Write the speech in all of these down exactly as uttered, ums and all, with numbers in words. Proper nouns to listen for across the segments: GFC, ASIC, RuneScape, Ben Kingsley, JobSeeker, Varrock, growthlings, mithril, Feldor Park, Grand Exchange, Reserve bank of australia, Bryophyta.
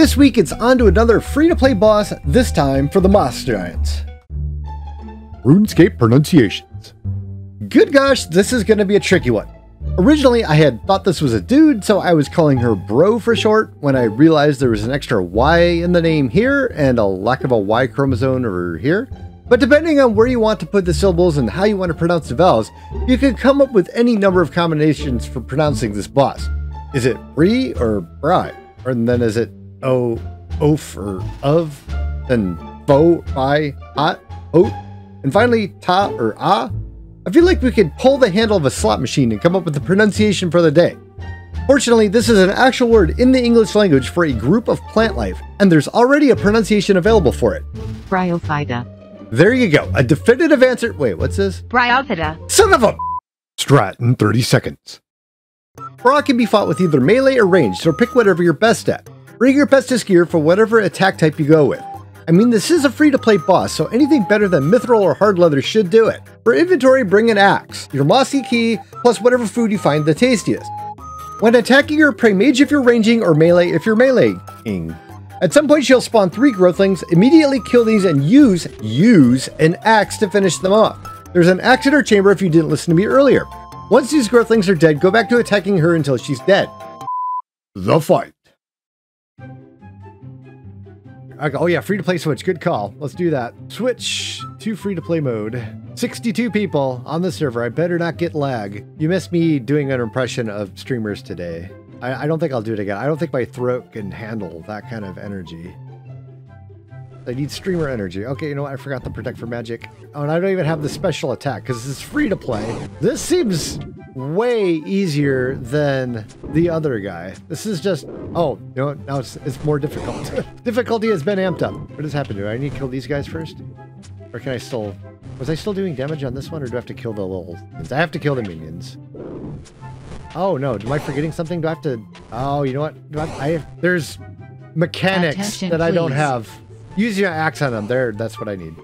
This week it's on to another free-to-play boss, this time for the Moss Giants. RuneScape pronunciations. Good gosh, this is going to be a tricky one. Originally, I had thought this was a dude, so I was calling her Bro for short when I realized there was an extra Y in the name here and a lack of a Y chromosome over here. But depending on where you want to put the syllables and how you want to pronounce the vowels, you can come up with any number of combinations for pronouncing this boss. Is it Bri or Bri? Or then is it O, Oaf or Of? Then Bo, Bi, Ot, Oat? And finally Ta or Ah? I feel like we could pull the handle of a slot machine and come up with the pronunciation for the day. Fortunately, this is an actual word in the English language for a group of plant life, and there's already a pronunciation available for it. Bryophyta. There you go, a definitive answer. Wait, what's this? Bryophyta. Son of a strat in thirty seconds. Varrock can be fought with either melee or range, so pick whatever you're best at. Bring your bestest gear for whatever attack type you go with. I mean, this is a free-to-play boss, so anything better than mithril or hard leather should do it. For inventory, bring an axe, your mossy key, plus whatever food you find the tastiest. When attacking your prey mage if you're ranging, or melee if you're meleeing. At some point, she'll spawn three growthlings, immediately kill these, and use, use, an axe to finish them off. There's an axe in her chamber if you didn't listen to me earlier. Once these growthlings are dead, go back to attacking her until she's dead. The fight. Okay, oh yeah, free to play switch, good call. Let's do that. Switch to free to play mode. sixty-two people on the server, I better not get lag. You missed me doing an impression of streamers today. I don't think I'll do it again. I don't think my throat can handle that kind of energy. I need streamer energy. Okay, you know what? I forgot to protect for magic. Oh, and I don't even have the special attack because this is free to play. This seems way easier than the other guy. This is just... Oh, you know what? Now it's, it's more difficult. Difficulty has been amped up. What has happened? Do I need to kill these guys first? Or can I still... Was I still doing damage on this one, or do I have to kill the little... I have to kill the minions. Oh no, am I forgetting something? Do I have to... Oh, you know what? Do I, I have... There's mechanics Attention, that I please. don't have. Use your axe on them. There, that's what I need.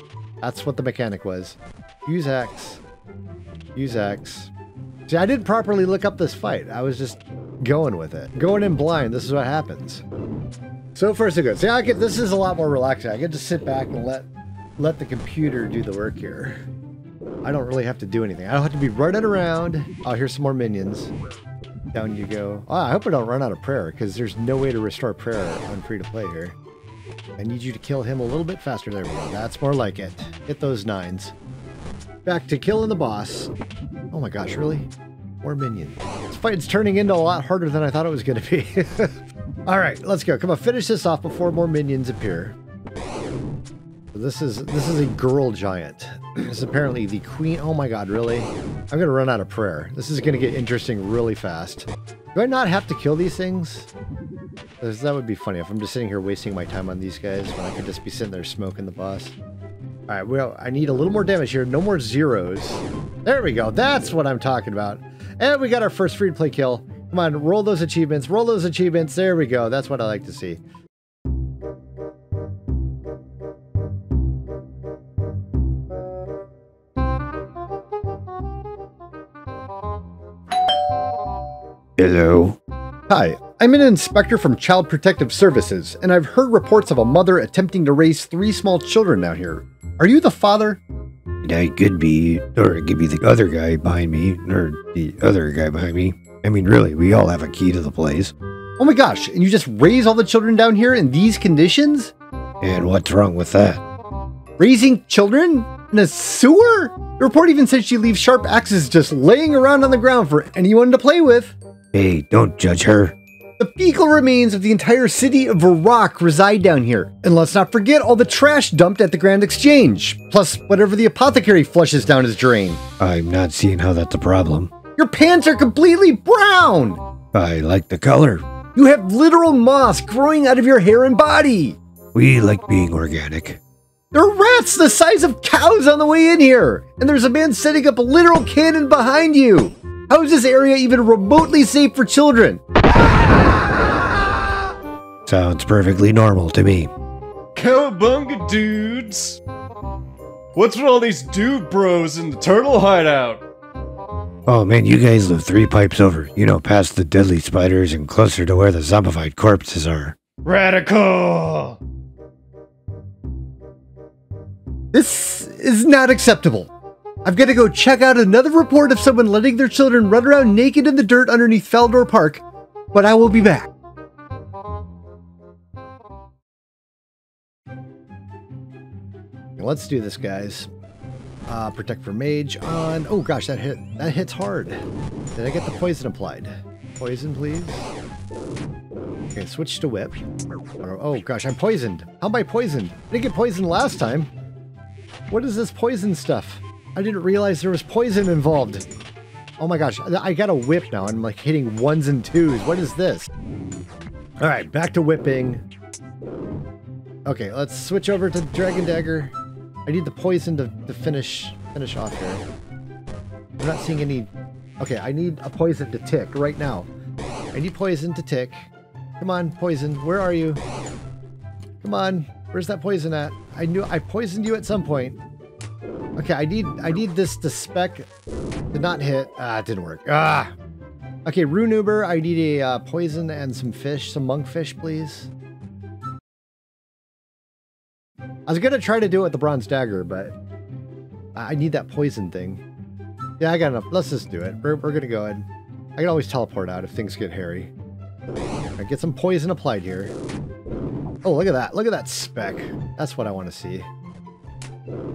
That's what the mechanic was. Use axe. Use axe. See, I didn't properly look up this fight. I was just going with it. Going in blind, this is what happens. So far, so good. See, I get, this is a lot more relaxing. I get to sit back and let, let the computer do the work here. I don't really have to do anything. I don't have to be running around. Oh, here's some more minions. Down you go. Oh, I hope I don't run out of prayer, because there's no way to restore prayer on free-to-play here. I need you to kill him a little bit faster. There we go. That's more like it. Hit those nines. Back to killing the boss. Oh my gosh, really? More minions. This fight's turning into a lot harder than I thought it was going to be. All right, let's go. Come on, finish this off before more minions appear. This is this is a girl giant. This is apparently the queen. Oh my god, really? I'm gonna run out of prayer. This is gonna get interesting really fast. Do I not have to kill these things? That would be funny if I'm just sitting here wasting my time on these guys when I could just be sitting there smoking the boss. All right, well, I need a little more damage here. No more zeros. There we go. That's what I'm talking about. And we got our first free-to-play kill. Come on, roll those achievements. Roll those achievements. There we go. That's what I like to see. Hello. Hi, I'm an inspector from Child Protective Services, and I've heard reports of a mother attempting to raise three small children out here. Are you the father? I could be, or it could be the other guy behind me, or the other guy behind me. I mean, really, we all have a key to the place. Oh my gosh, and you just raise all the children down here in these conditions? And what's wrong with that? Raising children? In a sewer? The report even said she leaves sharp axes just laying around on the ground for anyone to play with. Hey, don't judge her. The fecal remains of the entire city of Varrock reside down here. And let's not forget all the trash dumped at the Grand Exchange, plus whatever the apothecary flushes down his drain. I'm not seeing how that's a problem. Your pants are completely brown! I like the color. You have literal moss growing out of your hair and body. We like being organic. There are rats the size of cows on the way in here, and there's a man setting up a literal cannon behind you. How is this area even remotely safe for children? Sounds perfectly normal to me. Cowabunga, dudes! What's with all these dude bros in the turtle hideout? Oh man, you guys live three pipes over. You know, past the deadly spiders and closer to where the zombified corpses are. Radical! This is not acceptable. I've got to go check out another report of someone letting their children run around naked in the dirt underneath Feldor Park, but I will be back. Let's do this, guys. Uh, protect for mage on. Oh gosh, that hit. That hits hard. Did I get the poison applied? Poison, please. Okay, switch to whip. Oh gosh, I'm poisoned. How am I poisoned? I didn't get poisoned last time. What is this poison stuff? I didn't realize there was poison involved. Oh my gosh, I got a whip now. I'm like hitting ones and twos. What is this? All right, back to whipping. Okay, let's switch over to Dragon Dagger. I need the poison to, to finish finish off here. I'm not seeing any... Okay, I need a poison to tick right now. I need poison to tick. Come on, poison. Where are you? Come on. Where's that poison at? I knew I poisoned you at some point. Okay, I need I need this to spec. Did not hit. Ah, it didn't work. Ah! Okay, Runuber, I need a uh, poison and some fish. Some monkfish, please. I was going to try to do it with the bronze dagger, but I need that poison thing. Yeah, I got enough. Let's just do it. We're, we're going to go ahead. I can always teleport out if things get hairy. Right, get some poison applied here. Oh, look at that. Look at that spec. That's what I want to see.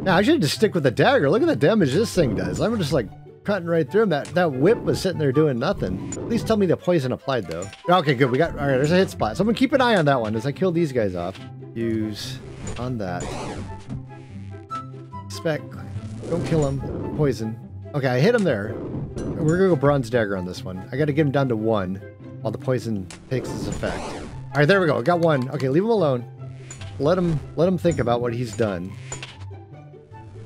Now, I should just stick with the dagger. Look at the damage this thing does. I'm just like cutting right through him. That, that whip was sitting there doing nothing. At least tell me the poison applied, though. Okay, good. We got... All right, there's a hit spot. Someone keep an eye on that one as I kill these guys off. Use... on that. Spec. Don't kill him. Poison. Okay, I hit him there. We're gonna go bronze dagger on this one. I gotta get him down to one while the poison takes its effect. Alright, there we go. Got one. Okay, leave him alone. Let him let him think about what he's done.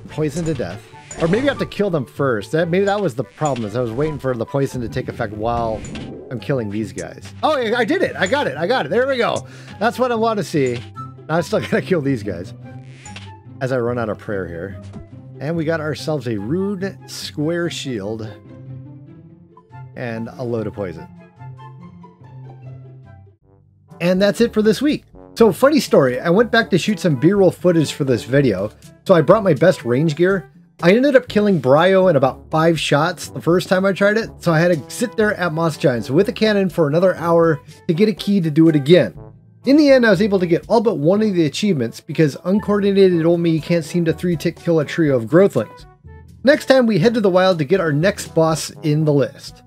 Poison to death. Or maybe I have to kill them first. That maybe that was the problem, is I was waiting for the poison to take effect while I'm killing these guys. Oh, I did it! I got it! I got it! There we go! That's what I want to see. Now I still gotta kill these guys as I run out of prayer here. And we got ourselves a rude square shield and a load of poison. And that's it for this week. So funny story, I went back to shoot some B-roll footage for this video. So I brought my best range gear. I ended up killing Bryo in about five shots the first time I tried it. So I had to sit there at Moss Giants with a cannon for another hour to get a key to do it again. In the end, I was able to get all but one of the achievements because uncoordinated old me can't seem to three-tick kill a trio of growthlings. Next time, we head to the wild to get our next boss in the list.